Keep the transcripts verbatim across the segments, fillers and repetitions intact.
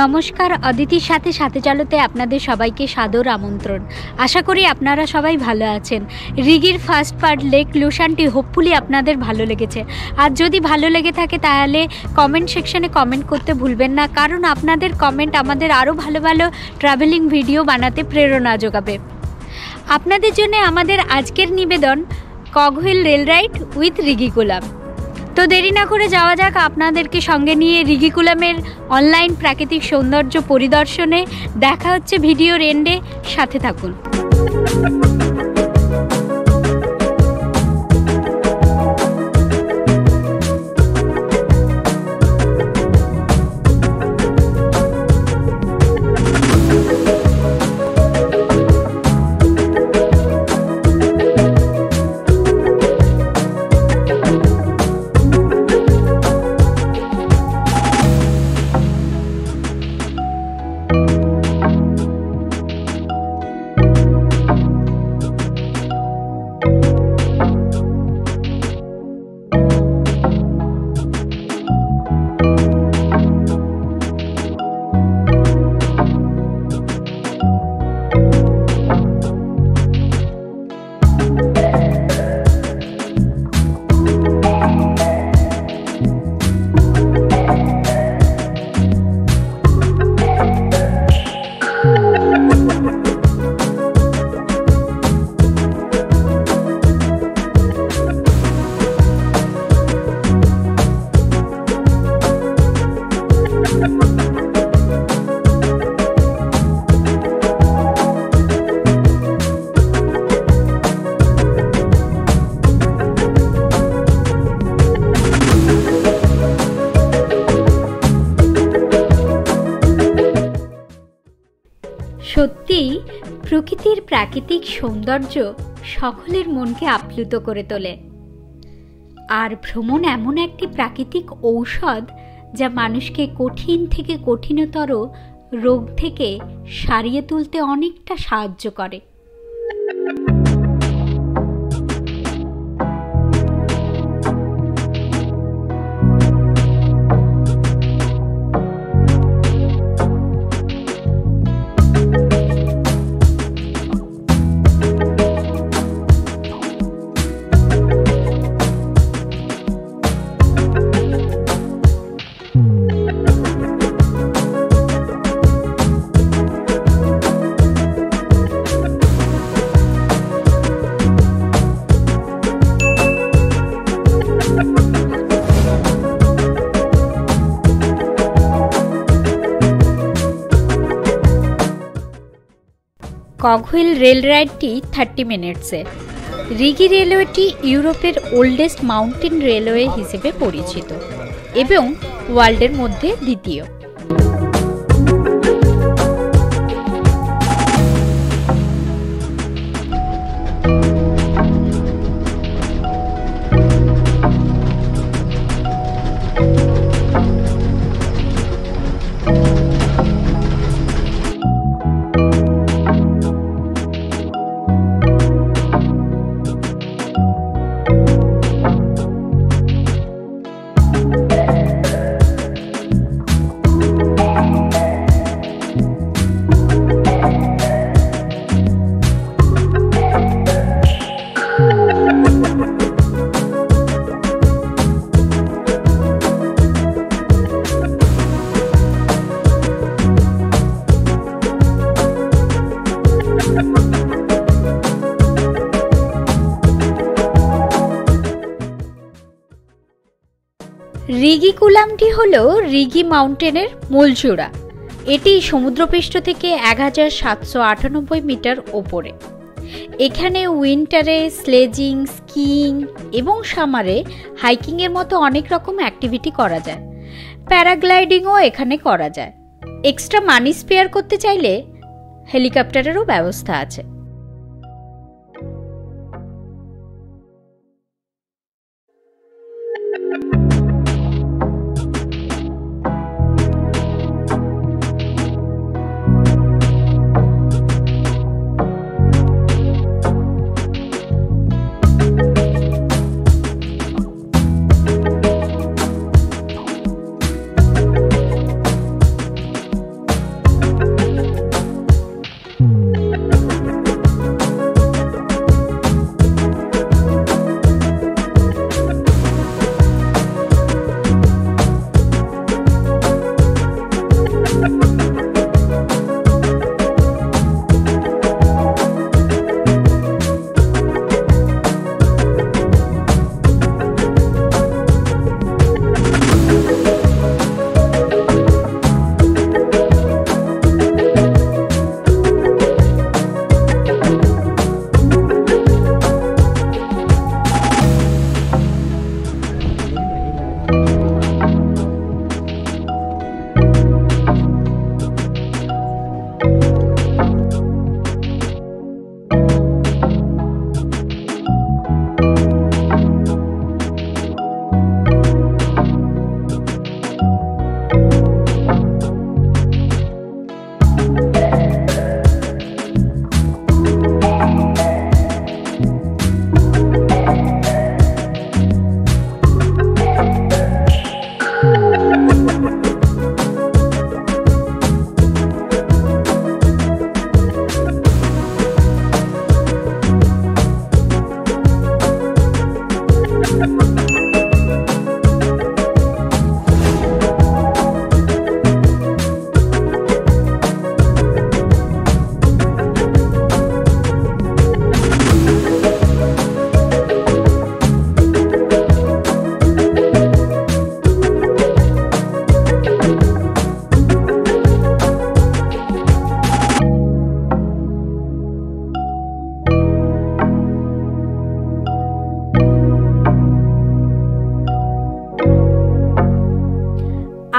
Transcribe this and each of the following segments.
नमस्कार अदितिर साथे साथे चलोते आपनादेर सबाइके सादर आमंत्रण। आशा करी आपनारा सबाई भालो आछेन। रिगिर फार्स्ट पार्ट लेक लुसानटी होपफुली आपनादेर भालो लेगेछे। आर जोदि भालो लेगे थाके ताहले कमेंट सेक्शने कमेंट करते भुलबेन ना, कारण आपनादेर कमेंट आमादेर आरो भालो भालो ट्रैवलिंग भिडियो बनाते प्रेरणा जोगाबे। आपनादेर जोन्नो आमादेर आजकेर निवेदन cogwheel rail ride with Rigi कोलाम। तो देरी ना करे जावा जाक, आपनादेरके संगे निये रिगिकुलामेर अनलाइन प्राकृतिक सौंदर्य परिदर्शने देखा होच्छे भिडियोर एंडे, साथे थाकुन। सत्यि प्रकृतिर प्राकृतिक सौंदर्य सकलेर मन के आप्लुत करे तोले। आर भ्रमण एमन एकटी प्राकृतिक औषध जा मानुषके कठिन थेके कठिनतर रोग थेके सारिये तुलते अनेकटा साहाज्य करे। कगहुइल रेल राइडटी थर्टी मिनट्सर। रिगी रेलवेटी यूरोपर ओल्डेस्ट माउंटेन रेलवे हिसेबे परिचित एवं वार्ल्डर मध्य द्वितीय। रिगिकुलामटी हलो रिगी माउंटेनेर मूलचूड़ा। एटी समुद्रपृष्ठ थेके एक हज़ार सातशो आठानब्बई मीटार ओपरे। एखाने उइंटारे स्लेजिंग, स्कीइंग एबं सामारे हाइकिंगेर मतो अनेक रकम एक्टिविटी करा जाय। पैराग्लाइडिंगओ एखाने करा जाय। एक्सट्रा मानी स्पेयर करते चाइले हेलिकप्टारेरो व्यवस्था आछे।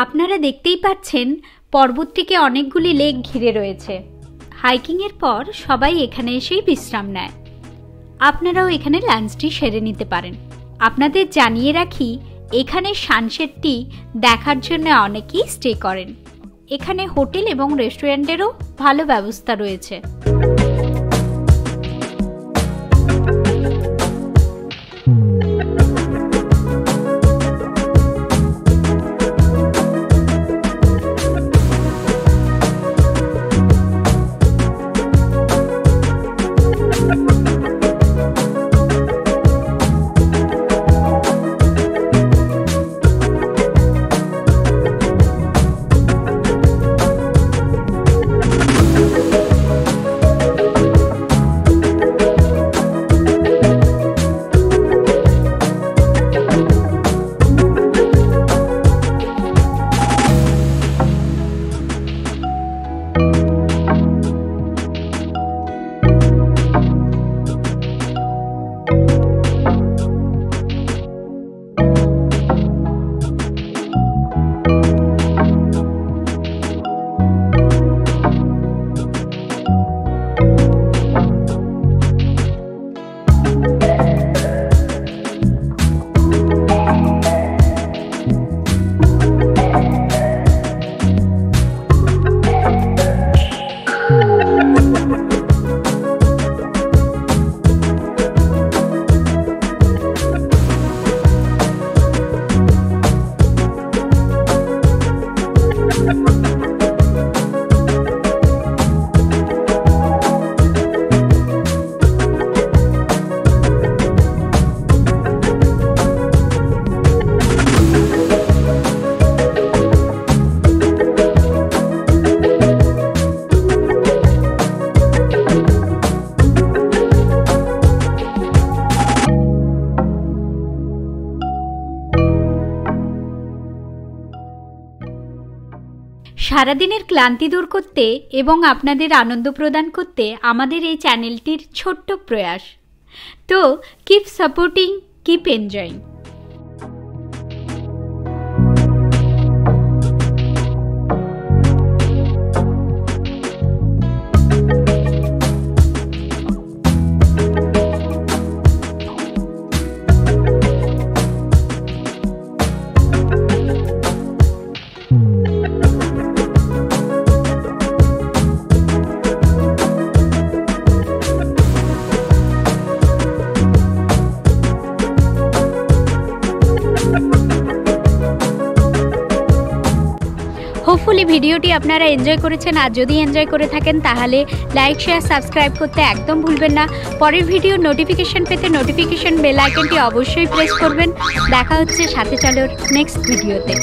আপনারা দেখতেই পাচ্ছেন পর্বতটিকে অনেকগুলি লেক ঘিরে রয়েছে। হাইকিংয়ের পর সবাই এখানে এসেই বিশ্রাম নেয়। আপনারাও এখানে লাঞ্চটি সেরে নিতে পারেন। আপনাদের জানিয়ে রাখি, এখানে সানসেটটি দেখার জন্য অনেকেই স্টে করেন। এখানে হোটেল এবং রেস্টুরেন্টেরও ভালো ব্যবস্থা রয়েছে। সারাদিনের ক্লান্তি দূর করতে এবং আপনাদের আনন্দ প্রদান করতে আমাদের এই চ্যানেলটির ছোট্ট প্রয়াস। তো keep supporting, keep enjoying. Hopefully ভিডিওটি আপনারা এনজয় করেছেন। আর যদি এনজয় করে থাকেন তাহলে লাইক, শেয়ার, সাবস্ক্রাইব করতে একদম ভুলবেন না। পরের ভিডিও নোটিফিকেশন পেতে নোটিফিকেশন বেল আইকনটি অবশ্যই প্রেস করবেন। দেখা হচ্ছে সাথে চলোর নেক্সট ভিডিওতে।